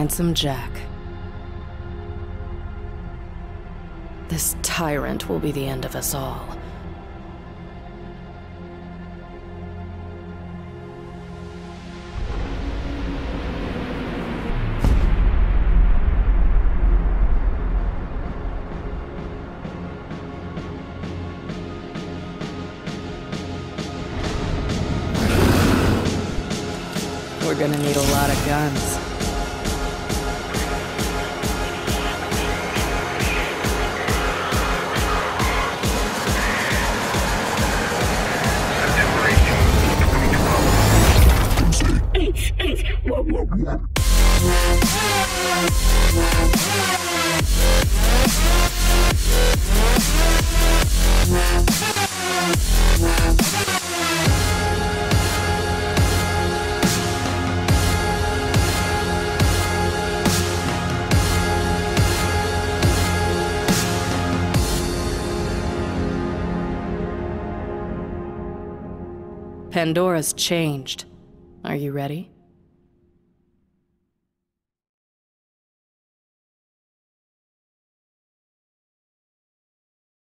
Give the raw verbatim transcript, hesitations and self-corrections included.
Handsome Jack. This tyrant will be the end of us all. We're gonna need a lot of guns. Pandora's changed. Are you ready?